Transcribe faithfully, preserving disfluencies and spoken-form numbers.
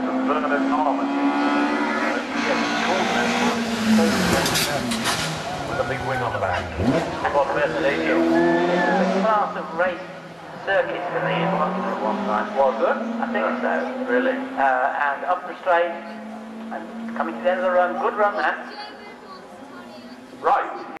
With a big wing on the back. I've got this radio. The class of race circuits that they invented at one time. Was it? I think so. Really? Uh, and up the straight and coming to the end of the run. Good run, man. Right.